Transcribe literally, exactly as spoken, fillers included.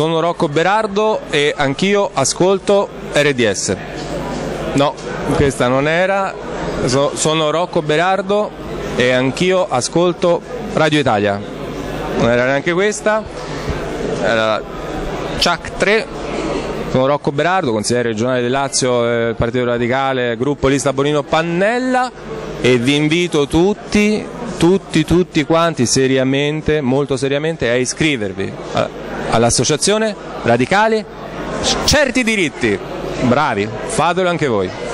Sono Rocco Berardo e anch'io ascolto R D S. No, questa non era. So, sono Rocco Berardo e anch'io ascolto Radio Italia. Non era neanche questa. Era Ciak tre. Sono Rocco Berardo, consigliere regionale del Lazio, eh, Partito Radicale, gruppo Lista Bonino Pannella, e vi invito tutti, tutti, tutti quanti seriamente, molto seriamente, a iscrivervi Allora. all'associazione Radicali Certi Diritti. Bravi, fatelo anche voi.